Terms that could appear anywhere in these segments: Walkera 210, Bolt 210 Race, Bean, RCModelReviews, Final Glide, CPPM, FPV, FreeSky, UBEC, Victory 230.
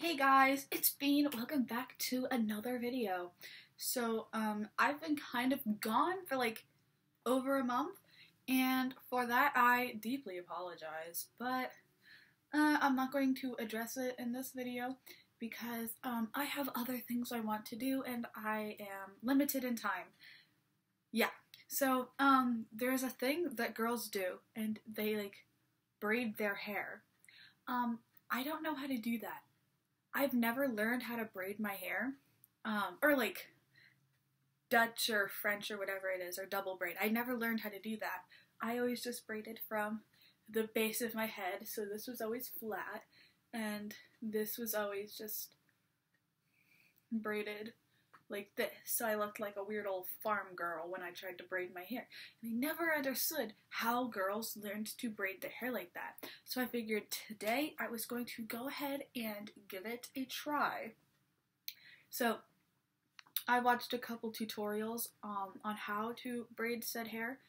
Hey guys, it's Bean. Welcome back to another video. So, I've been kind of gone for like over a month, and for that I deeply apologize, but I'm not going to address it in this video because I have other things I want to do and I am limited in time. Yeah, so there's a thing that girls do and they like braid their hair. I don't know how to do that. I've never learned how to braid my hair, or like Dutch or French or whatever it is, or double braid. I never learned how to do that. I always just braided from the base of my head, so this was always flat, and this was always just braided like this. So I looked like a weird old farm girl when I tried to braid my hair. And I never understood how girls learned to braid their hair like that. So I figured today I was going to go ahead and give it a try. So I watched a couple tutorials on how to braid said hair.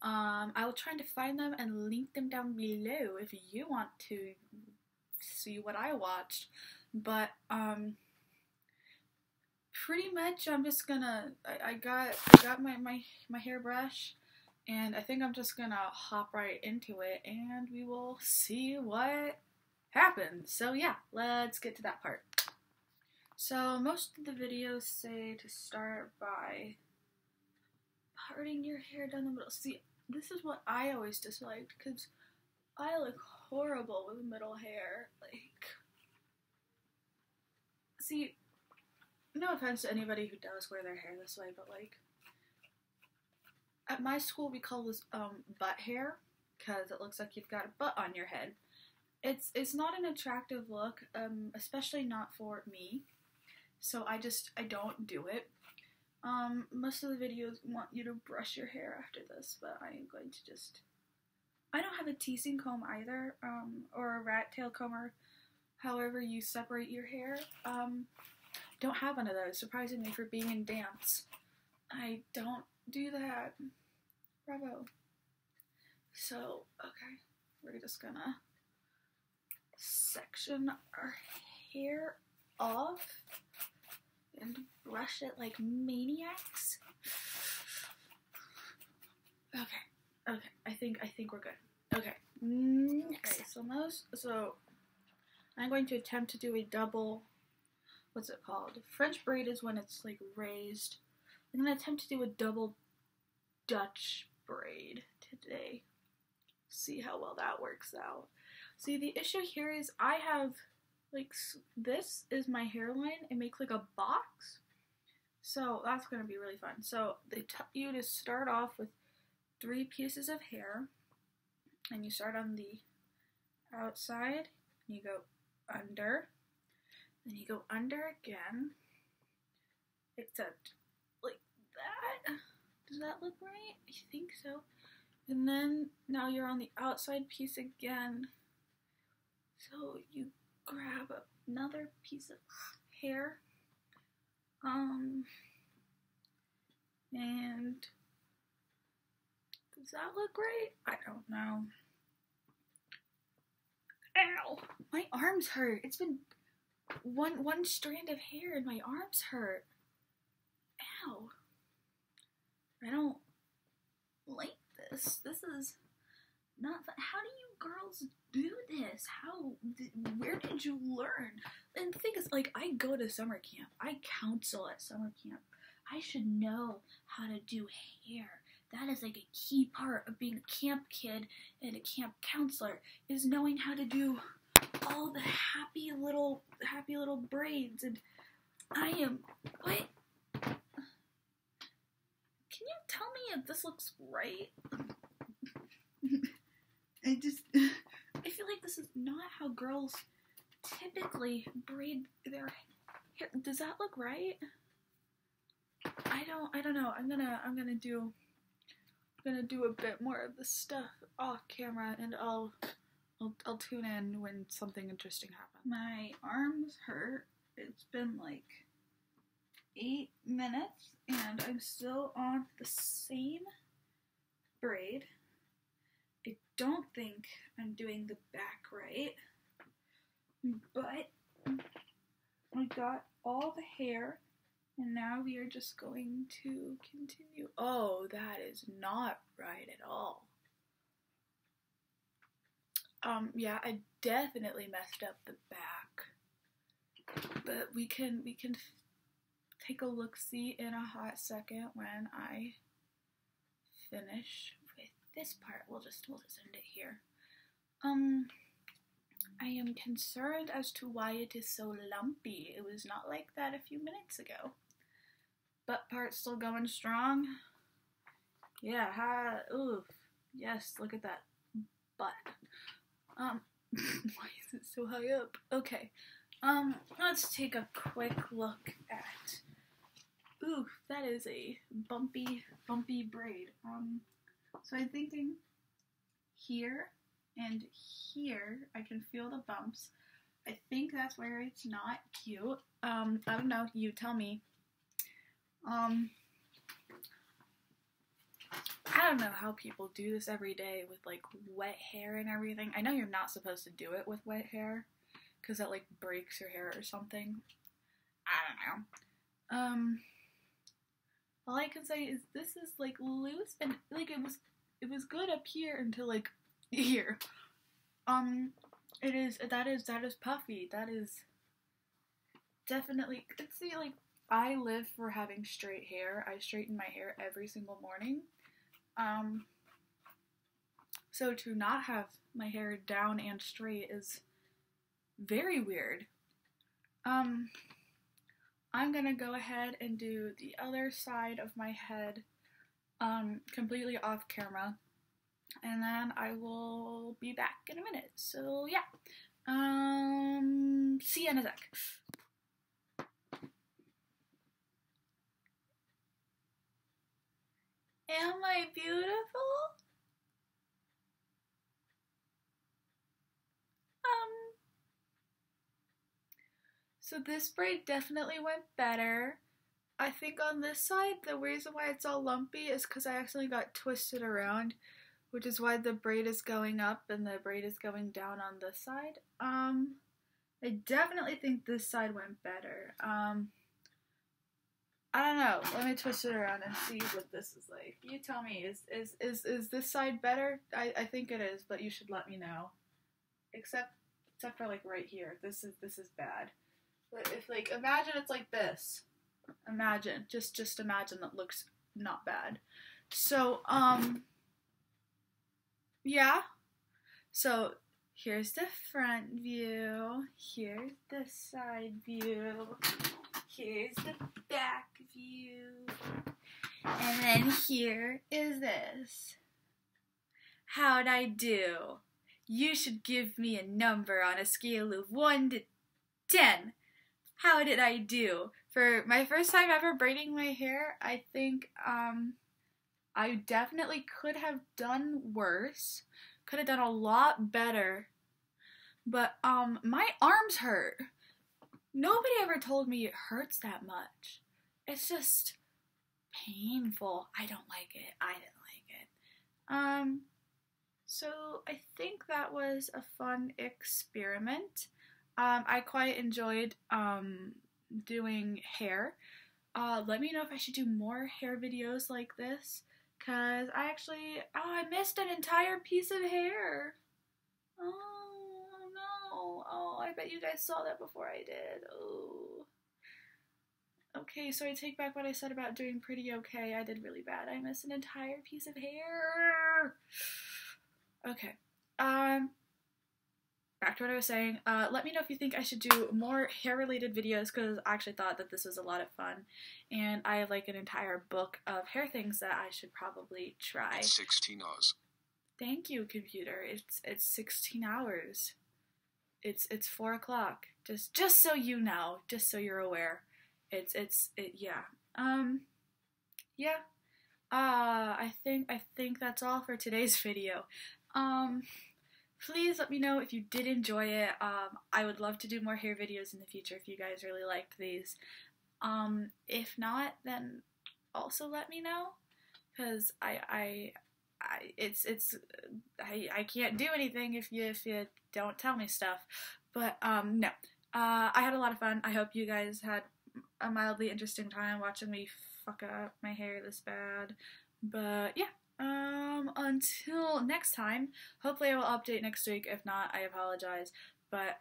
I will try to find them and link them down below if you want to see what I watched. But pretty much I'm just gonna, I got my hairbrush, and I think I'm just gonna hop right into it and we will see what happens. So yeah, let's get to that part. So most of the videos say to start by parting your hair down the middle. See, this is what I always disliked because I look horrible with middle hair. Like, see, no offense to anybody who does wear their hair this way, but like, at my school we call this butt hair because it looks like you've got a butt on your head. It's not an attractive look, especially not for me. So I don't do it. Most of the videos want you to brush your hair after this, but I am going to just, I don't have a teasing comb either, or a rat tail comber, however you separate your hair. Don't have one of those, surprisingly, for being in dance. I don't do that. Bravo. So, okay, we're just gonna section our hair off and brush it like maniacs. Okay, okay, I think we're good. Okay, next. Okay, so most, so I'm going to attempt to do a double, what's it called? French braid is when it's like raised. I'm gonna attempt to do a double Dutch braid today. See how well that works out. See, the issue here is I have like, this is my hairline. It makes like a box. So that's gonna be really fun. So they tell you to start off with 3 pieces of hair, and you start on the outside, and you go under. Then you go under again, except like that. Does that look right? I think so. And then now you're on the outside piece again. So you grab another piece of hair, and does that look right? I don't know. Ow! My arms hurt. It's been one strand of hair and my arms hurt. Ow. I don't like this. This is not fun. How do you girls do this? Where did you learn? And the thing is, like, I go to summer camp. I counsel at summer camp. I should know how to do hair. That is like a key part of being a camp kid and a camp counselor, is knowing how to do all the happy little braids. And I am, what? Can you tell me if this looks right? I feel like this is not how girls typically braid their hair. Does that look right? I don't know. I'm gonna do a bit more of this stuff off camera, and I'll tune in when something interesting happens. My arms hurt. It's been like 8 minutes and I'm still on the same braid. I don't think I'm doing the back right, but got all the hair, and now we are just going to continue. Oh, that is not right at all. Yeah, I definitely messed up the back, but we can take a look-see in a hot second when I finish with this part. We'll just end it here. I am concerned as to why it is so lumpy. It was not like that a few minutes ago. Butt part's still going strong. Yeah, oof. Yes, look at that butt. Why is it so high up? Okay, let's take a quick look at, oof, that is a bumpy braid. So I'm thinking here and here, I can feel the bumps. I think that's where it's not cute. I don't know, you tell me. I don't know how people do this every day with like wet hair and everything. I know you're not supposed to do it with wet hair because that like breaks your hair or something. I don't know. All I can say is this is like loose and like it was good up here until like here. That is puffy. That is definitely, let's see, like I live for having straight hair. I straighten my hair every single morning. So to not have my hair down and straight is very weird. I'm gonna go ahead and do the other side of my head, completely off camera, and then I will be back in a minute. So yeah, see you in a sec. Am I beautiful? So this braid definitely went better. I think on this side, the reason why it's all lumpy is because I accidentally got twisted around, which is why the braid is going up and the braid is going down on this side. I definitely think this side went better. I don't know. Let me twist it around and see what this is like. You tell me, is this side better? I think it is, but you should let me know. Except for like right here. This is bad. But if like imagine it's like this. Imagine. Just imagine that looks not bad. So yeah. So here's the front view. Here's the side view. Here's the back view, and then here is this. How'd I do? You should give me a number on a scale of 1 to 10. How did I do? For my first time ever braiding my hair, I think I definitely could have done worse, could have done a lot better, but my arms hurt. Nobody ever told me it hurts that much. It's just painful. I don't like it. I didn't like it. So I think that was a fun experiment. I quite enjoyed doing hair. Let me know if I should do more hair videos like this, because I actually, I missed an entire piece of hair. Oh, I bet you guys saw that before I did. Oh. Okay, so I take back what I said about doing pretty okay. I did really bad. I missed an entire piece of hair. Okay. Back to what I was saying. Let me know if you think I should do more hair-related videos, because I actually thought that this was a lot of fun. And I have, like, an entire book of hair things that I should probably try. It's 16 hours. Thank you, computer. It's 16 hours. It's 4 o'clock. Just so you know, just so you're aware. Yeah. Yeah. I think that's all for today's video. Please let me know if you did enjoy it. I would love to do more hair videos in the future if you guys really liked these. If not, then also let me know, because I can't do anything if you don't tell me stuff, but no, I had a lot of fun. I hope you guys had a mildly interesting time watching me fuck up my hair this bad. But yeah, until next time, hopefully I will update next week. If not, I apologize. But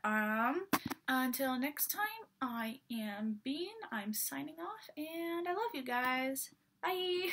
until next time, I am Bean. I'm signing off, and I love you guys. Bye!